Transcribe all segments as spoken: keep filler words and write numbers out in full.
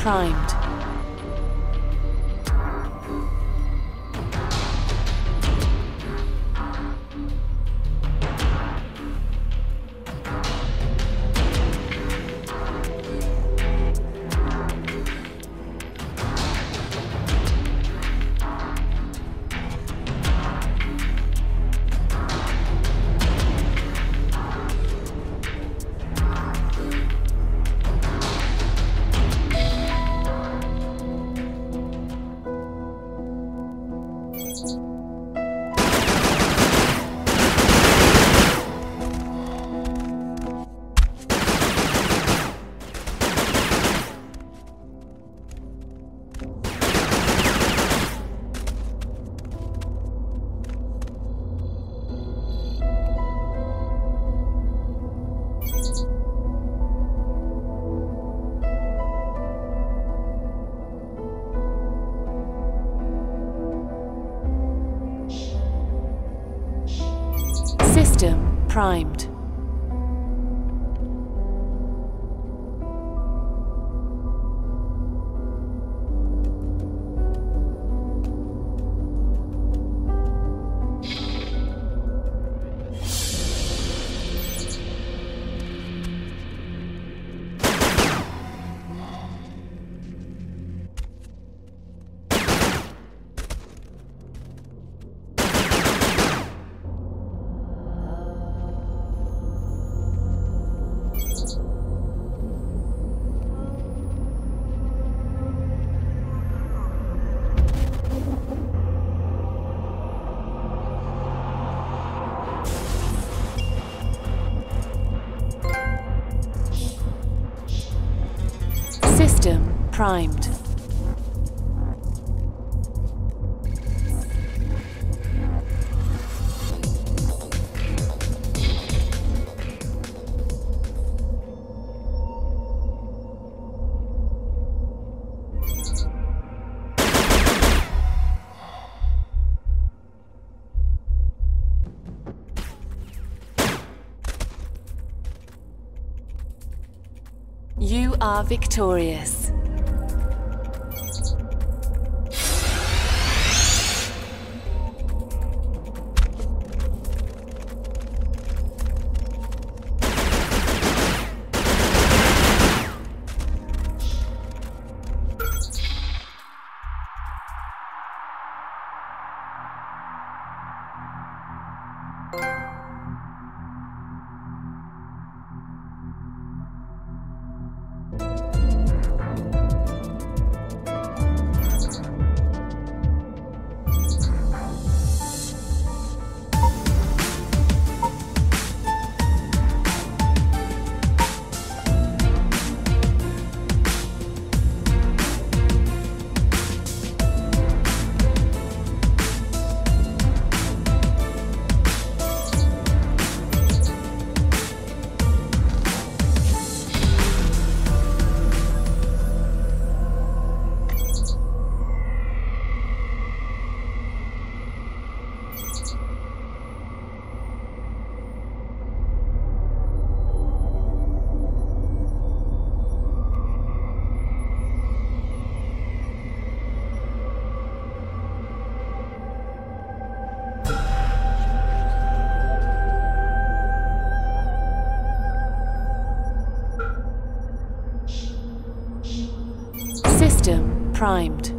Primed. System primed. System primed. You are victorious. System primed.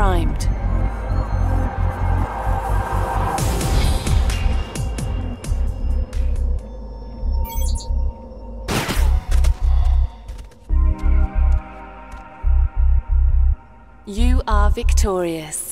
primed. You are victorious.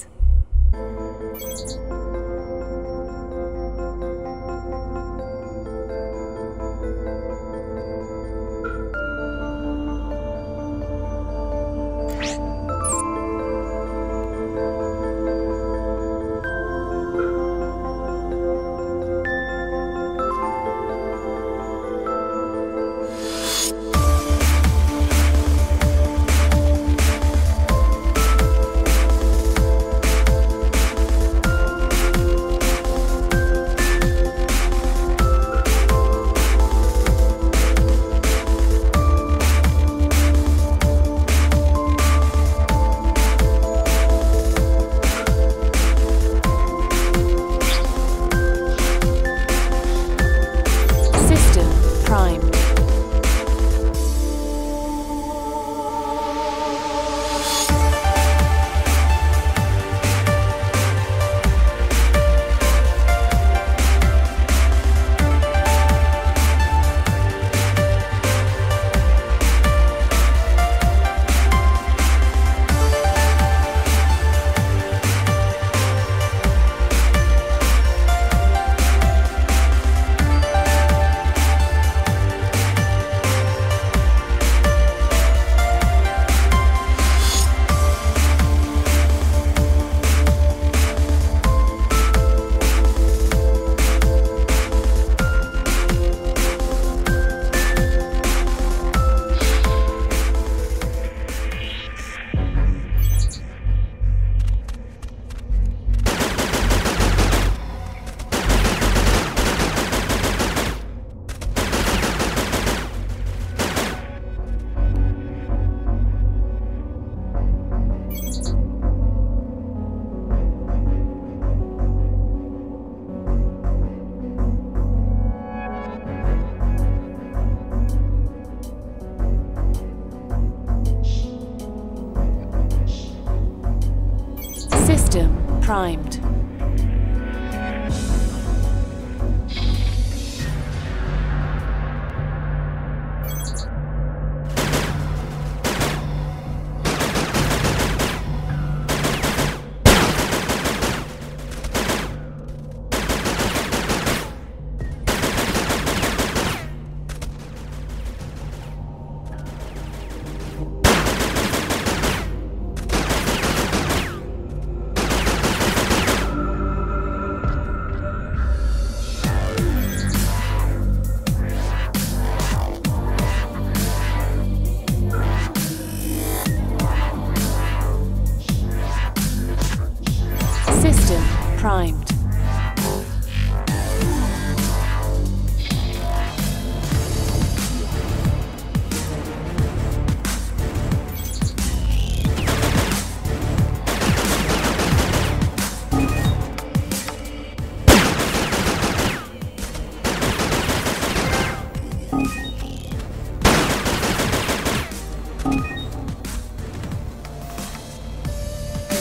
System primed. Primed.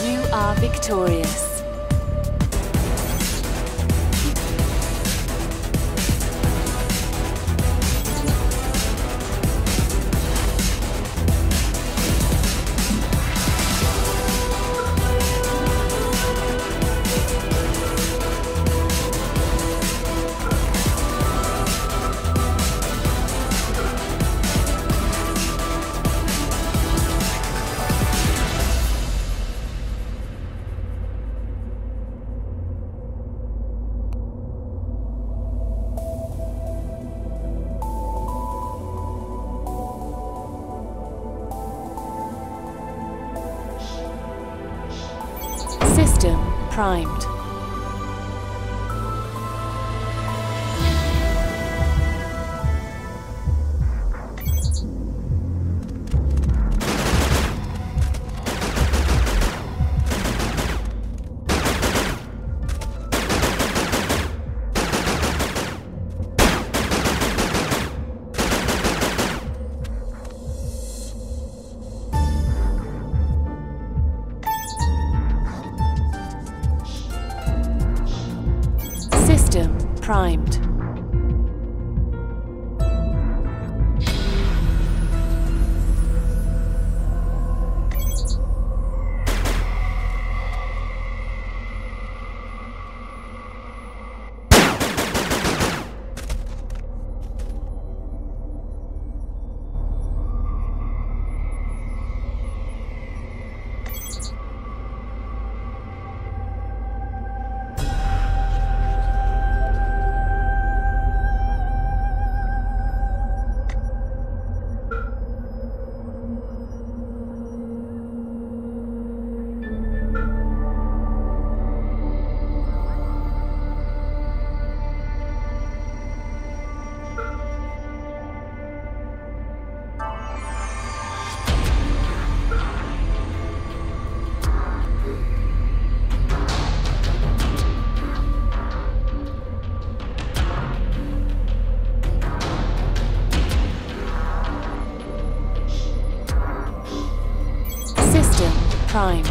You are victorious. System primed. primed. Primed.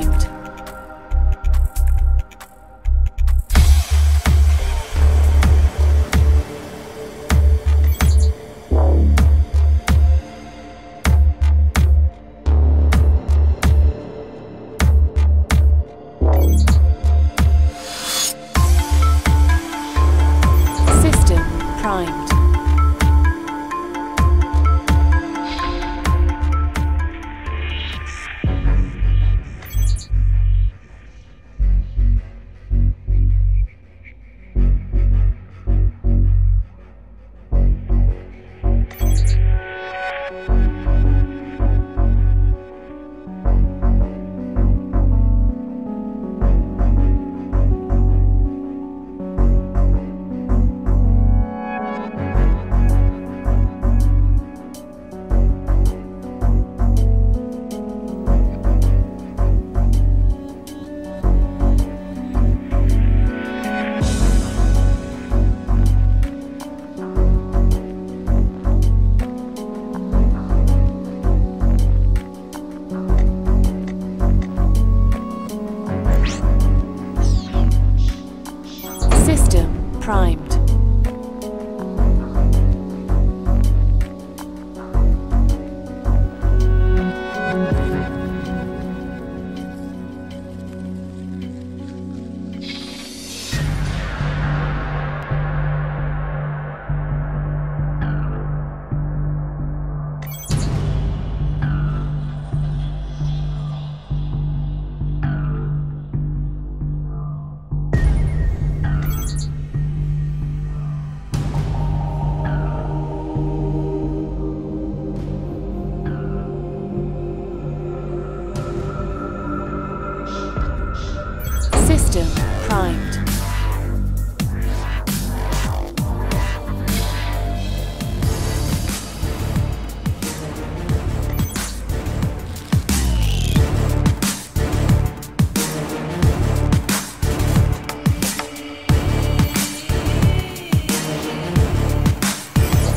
primed. System primed. Primed.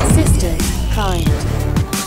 System primed. System primed.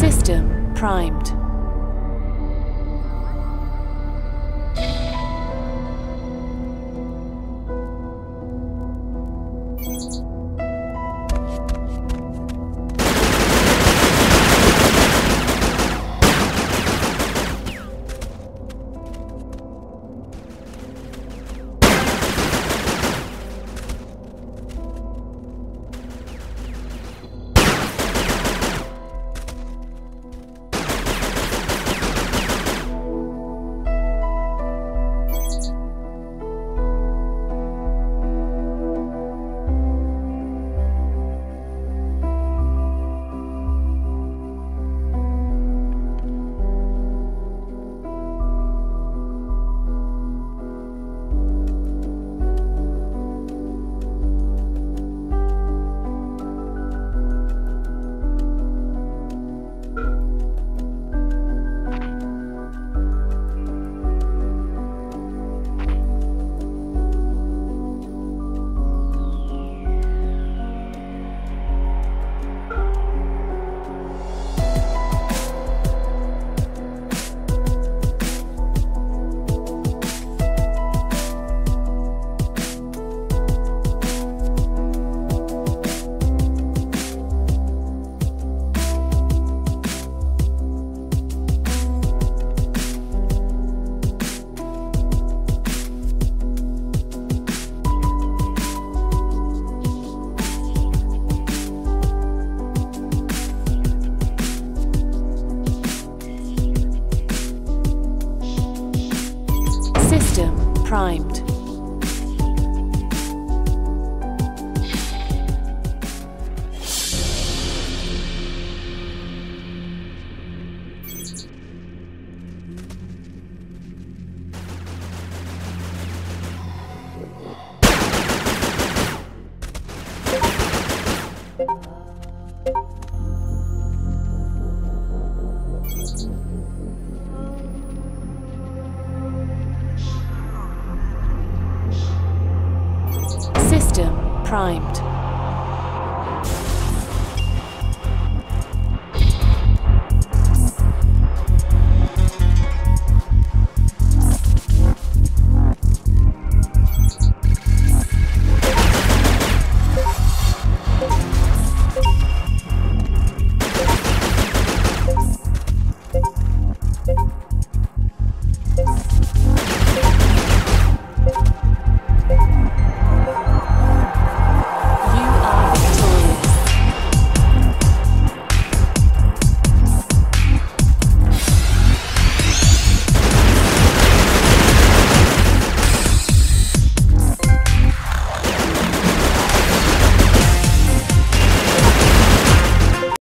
System primed. System primed.